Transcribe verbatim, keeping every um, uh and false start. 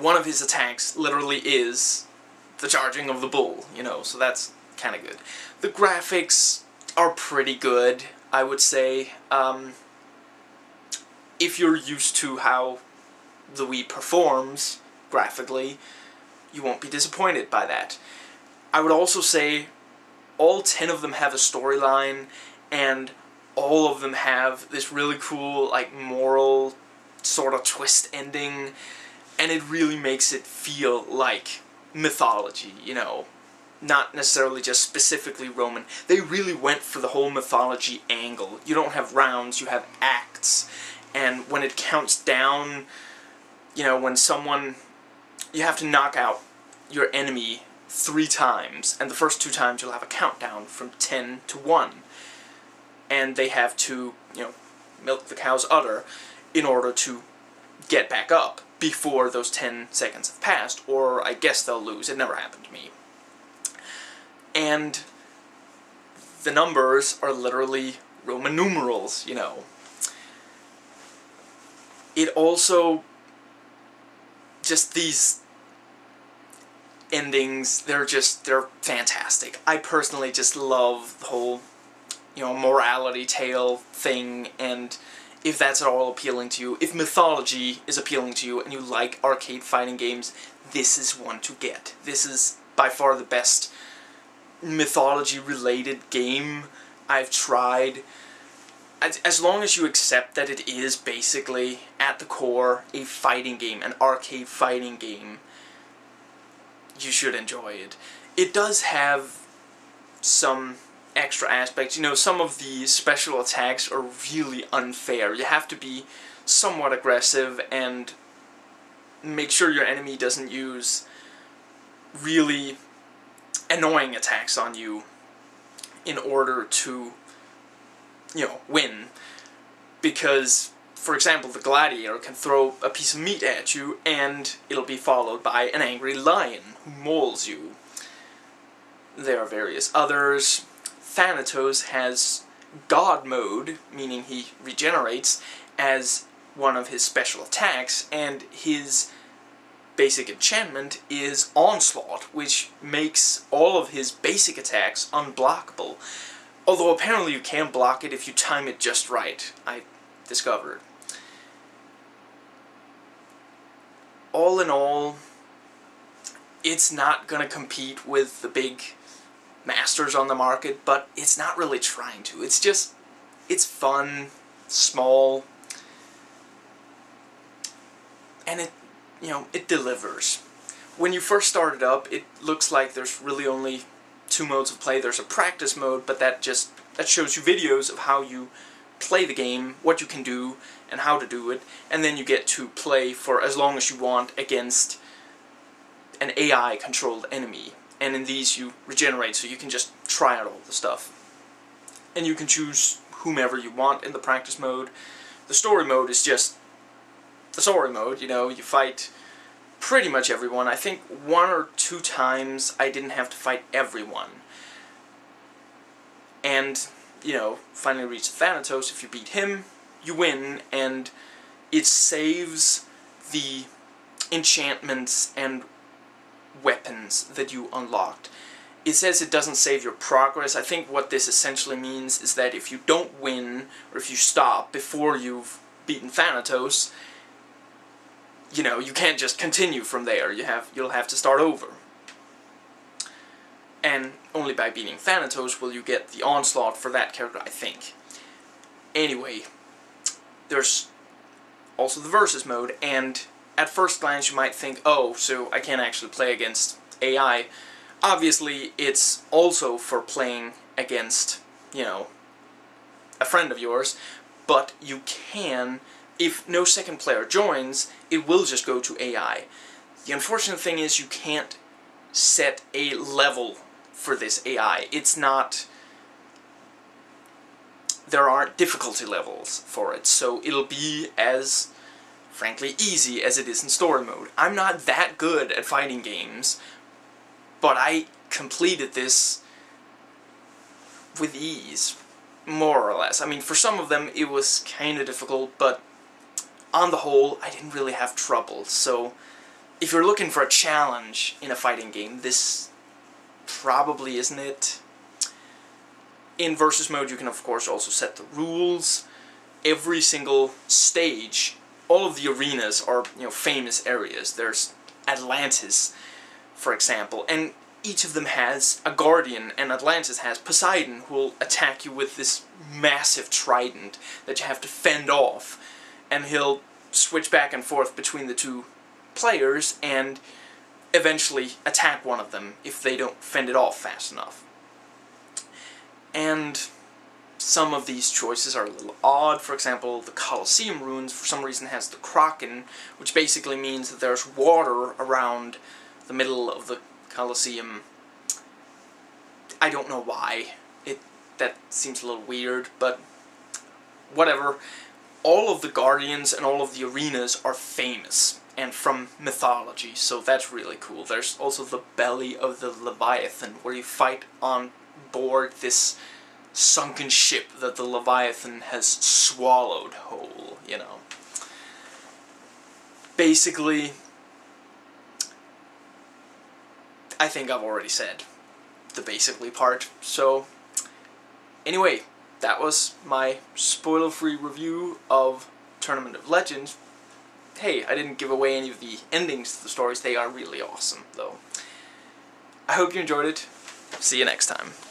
one of his attacks literally is the charging of the bull, you know, so that's kind of good. The graphics are pretty good, I would say. Um, if you're used to how the Wii performs graphically, you won't be disappointed by that. I would also say all ten of them have a storyline, and all of them have this really cool, like, moral sort of twist ending, and it really makes it feel like mythology, you know, not necessarily just specifically Roman. They really went for the whole mythology angle. You don't have rounds, you have acts, and when it counts down, you know, when someone, you have to knock out your enemy three times, and the first two times you'll have a countdown from ten to one, and they have to, you know, milk the cow's udder in order to get back up before those ten seconds have passed, or I guess they'll lose. It never happened to me. And the numbers are literally Roman numerals, you know. It also, just these endings, they're just, they're fantastic. I personally just love the whole, you know, morality tale thing, and if that's at all appealing to you, if mythology is appealing to you and you like arcade fighting games, this is one to get. This is by far the best mythology-related game I've tried. As, as long as you accept that it is basically, at the core, a fighting game, an arcade fighting game, you should enjoy it. It does have some extra aspects. You know, some of the special attacks are really unfair. You have to be somewhat aggressive and make sure your enemy doesn't use really annoying attacks on you in order to, you know, win. Because, for example, the gladiator can throw a piece of meat at you and it'll be followed by an angry lion who mauls you. There are various others. Thanatos has God mode, meaning he regenerates, as one of his special attacks, and his basic enchantment is Onslaught, which makes all of his basic attacks unblockable. Although apparently you can block it if you time it just right, I discovered. All in all, it's not going to compete with the big masters on the market, but it's not really trying to. It's just, it's fun, small, and it, you know, it delivers. When you first start it up, it looks like there's really only two modes of play. There's a practice mode, but that just, that shows you videos of how you play the game, what you can do, and how to do it, and then you get to play for as long as you want against an A I-controlled enemy. And in these you regenerate, so you can just try out all the stuff. And you can choose whomever you want in the practice mode. The story mode is just the story mode, you know, you fight pretty much everyone. I think one or two times I didn't have to fight everyone. And, you know, finally reach Thanatos. If you beat him, you win, and it saves the enchantments and weapons that you unlocked. It says it doesn't save your progress. I think what this essentially means is that if you don't win, or if you stop before you've beaten Thanatos, you know, you can't just continue from there. You have, you'll have to start over. And only by beating Thanatos will you get the Onslaught for that character, I think. Anyway, there's also the versus mode, and at first glance you might think, oh, so I can't actually play against A I. Obviously, it's also for playing against, you know, a friend of yours, but you can, if no second player joins, it will just go to A I. The unfortunate thing is you can't set a level for this A I. It's not, there aren't difficulty levels for it, so it'll be as, frankly, easy as it is in story mode. I'm not that good at fighting games, but I completed this with ease, more or less. I mean, for some of them it was kind of difficult, but on the whole, I didn't really have trouble, so if you're looking for a challenge in a fighting game, this probably isn't it. In versus mode, you can of course also set the rules. Every single stage, all of the arenas are, you know, famous areas. There's Atlantis, for example, and each of them has a guardian, and Atlantis has Poseidon, who will attack you with this massive trident that you have to fend off, and he'll switch back and forth between the two players and eventually attack one of them if they don't fend it off fast enough. And some of these choices are a little odd. For example, the Colosseum ruins for some reason has the Kraken, which basically means that there's water around the middle of the Colosseum. I don't know why. It that seems a little weird, but whatever. All of the guardians and all of the arenas are famous and from mythology, so that's really cool. There's also the belly of the Leviathan, where you fight on board this sunken ship that the Leviathan has swallowed whole, you know. Basically, I think I've already said the basically part, so anyway, that was my spoiler-free review of Tournament of Legends. Hey, I didn't give away any of the endings to the stories. They are really awesome, though. I hope you enjoyed it. See you next time.